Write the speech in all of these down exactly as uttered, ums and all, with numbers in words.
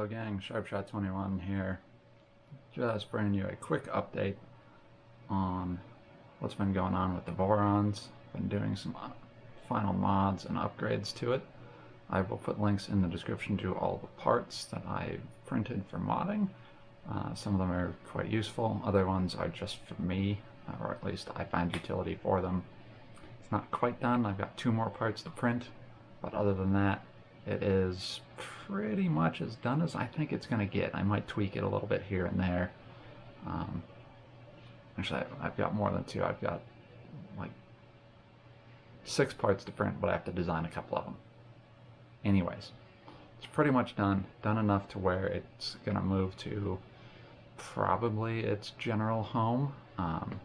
Hello gang, Sharpshot twenty-one here. Just bringing you a quick update on what's been going on with the Vorons. Been doing some final mods and upgrades to it. I will put links in the description to all the parts that I printed for modding. Uh, some of them are quite useful, other ones are just for me, or at least I find utility for them. It's not quite done, I've got two more parts to print, but other than that, it is pretty much as done as I think it's going to get. I might tweak it a little bit here and there. Um, actually, I've, I've got more than two. I've got like six parts to print, but I have to design a couple of them. Anyways, it's pretty much done. Done enough to where it's going to move to probably its general home. Um,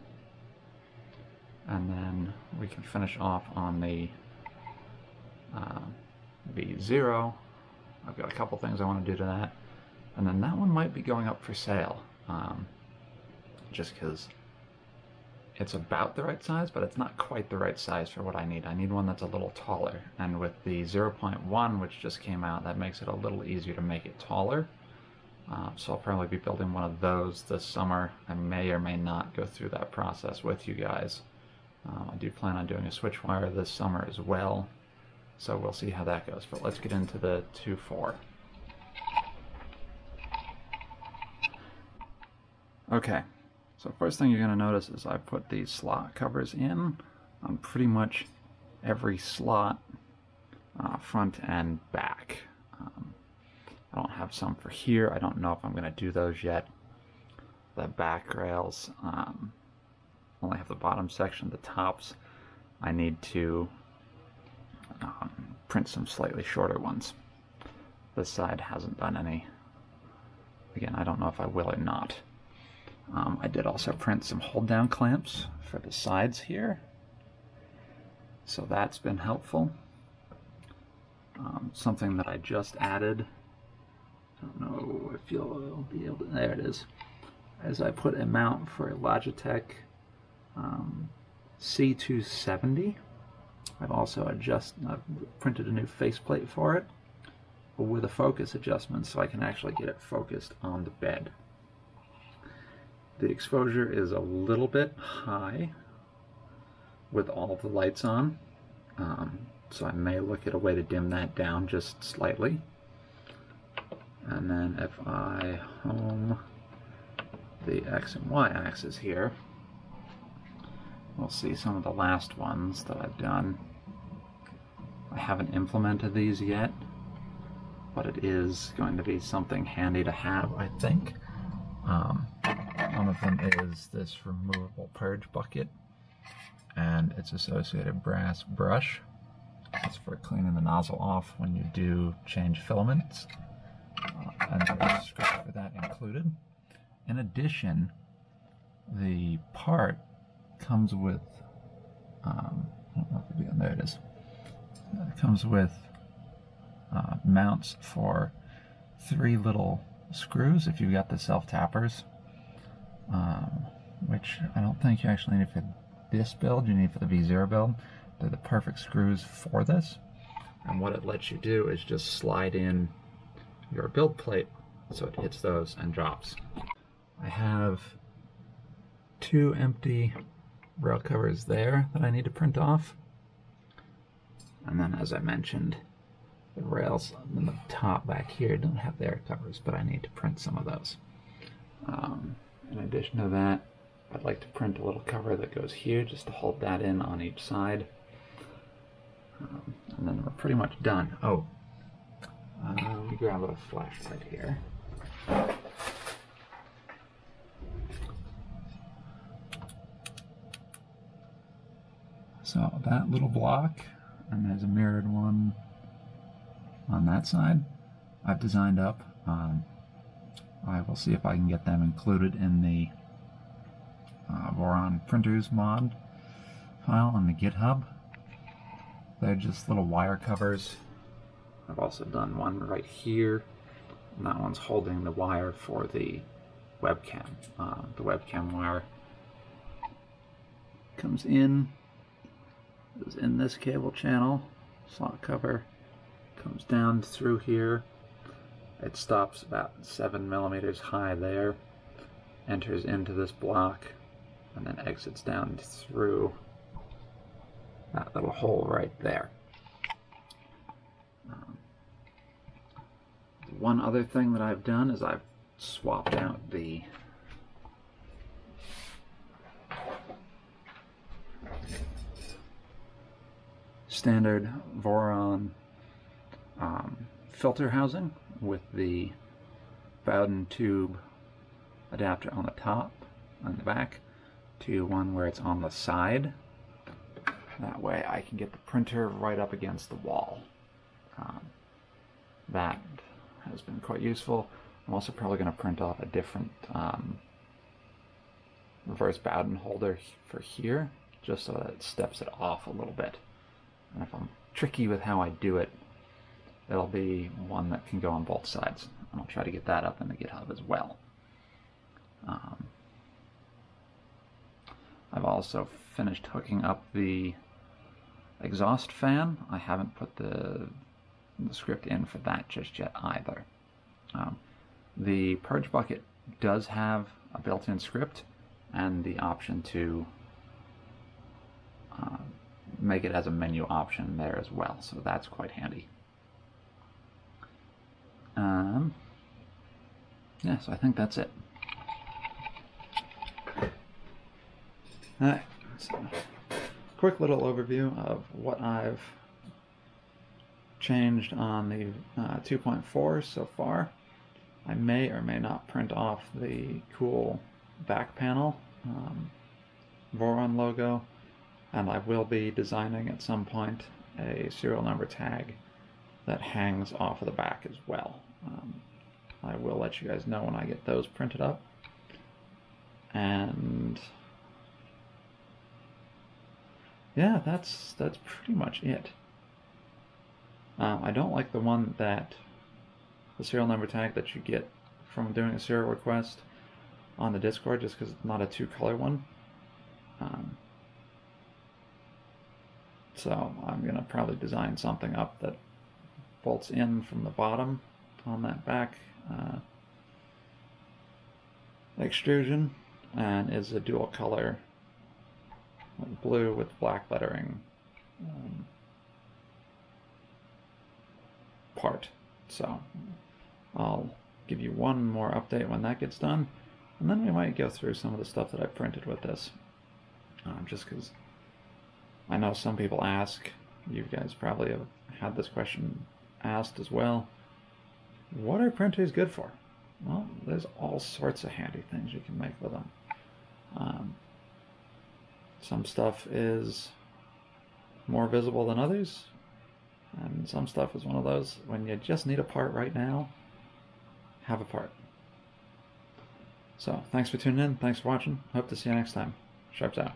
and then we can finish off on the Uh, V zero. I've got a couple things I want to do to that, and then that one might be going up for sale, um, just because it's about the right size, but it's not quite the right size for what I need. I need one that's a little taller, and with the zero point one, which just came out, that makes it a little easier to make it taller, uh, so I'll probably be building one of those this summer. I may or may not go through that process with you guys. Um, I do plan on doing a switch wire this summer as well. So we'll see how that goes, but let's get into the two point four. Okay, so first thing you're going to notice is I put these slot covers in on pretty much every slot, uh, front and back. Um, I don't have some for here. I don't know if I'm going to do those yet. The back rails, um, only have the bottom section, the tops. I need to Um, print some slightly shorter ones. This side hasn't done any. Again, I don't know if I will or not. Um, I did also print some hold-down clamps for the sides here, so that's been helpful. Um, something that I just added, I don't know if you'll be able to, there it is, as I put a mount for a Logitech um, C two seventy. I've also adjust, I've printed a new faceplate for it with a focus adjustment so I can actually get it focused on the bed. The exposure is a little bit high with all of the lights on, um, so I may look at a way to dim that down just slightly. And then if I home the X and Y axis here, we'll see some of the last ones that I've done. I haven't implemented these yet, but it is going to be something handy to have, I think. Um, one of them is this removable purge bucket and its associated brass brush. It's for cleaning the nozzle off when you do change filaments. Uh, and there's a script for that included. In addition, the part comes with, um, I don't know if it'll be on, there it is. It comes with uh, mounts for three little screws if you've got the self-tappers, um, which I don't think you actually need for this build, you need for the V zero build. They're the perfect screws for this. And what it lets you do is just slide in your build plate so it hits those and drops. I have two empty rail covers there that I need to print off, and then as I mentioned, the rails in the top back here don't have their covers, but I need to print some of those. Um, in addition to that, I'd like to print a little cover that goes here just to hold that in on each side, um, and then we're pretty much done. Oh, uh, let me grab a flashlight here. So that little block, and there's a mirrored one on that side, I've designed up. Um, I will see if I can get them included in the uh, Voron printers mod file on the GitHub. They're just little wire covers. I've also done one right here, and that one's holding the wire for the webcam. Uh, the webcam wire comes in. Is in this cable channel, slot cover comes down through here, It stops about seven millimeters high there, enters into this block, and then exits down through that little hole right there. Um, one other thing that I've done is I've swapped out the standard Voron um, filter housing with the Bowden tube adapter on the top and the back to one where it's on the side. That way I can get the printer right up against the wall. Um, that has been quite useful. I'm also probably going to print off a different um, reverse Bowden holder for here, just so that it steps it off a little bit. And if I'm tricky with how I do it, it'll be one that can go on both sides. And I'll try to get that up in the GitHub as well. Um, I've also finished hooking up the exhaust fan. I haven't put the, the script in for that just yet either. Um, the purge bucket does have a built-in script and the option to uh, make it as a menu option there as well, so that's quite handy. Um, yeah, so I think that's it. Alright, so quick little overview of what I've changed on the uh, two point four so far. I may or may not print off the cool back panel um, Voron logo, and I will be designing at some point a serial number tag that hangs off of the back as well. Um, I will let you guys know when I get those printed up. And yeah, that's that's pretty much it. Um, I don't like the one that the serial number tag that you get from doing a serial request on the Discord, just because it's not a two-color one. Um, so I'm gonna probably design something up that bolts in from the bottom on that back uh, extrusion and is a dual color. Like blue with black lettering um, part. So I'll give you one more update when that gets done, and then we might go through some of the stuff that I printed with this. Um, just because I know some people ask, you guys probably have had this question asked as well, what are printers good for? Well, there's all sorts of handy things you can make with them. Um, Some stuff is more visible than others, and some stuff is one of those, when you just need a part right now, have a part. So, thanks for tuning in, thanks for watching, hope to see you next time. Sharps out.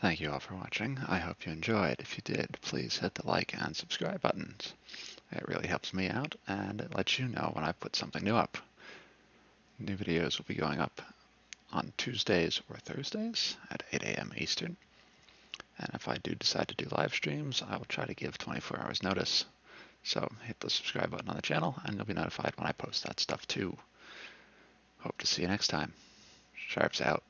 Thank you all for watching, I hope you enjoyed. If you did, please hit the like and subscribe buttons. It really helps me out, and it lets you know when I put something new up. New videos will be going up on Tuesdays or Thursdays at eight A M Eastern. And if I do decide to do live streams, I will try to give twenty-four hours notice. So hit the subscribe button on the channel and you'll be notified when I post that stuff too. Hope to see you next time. Sharps out.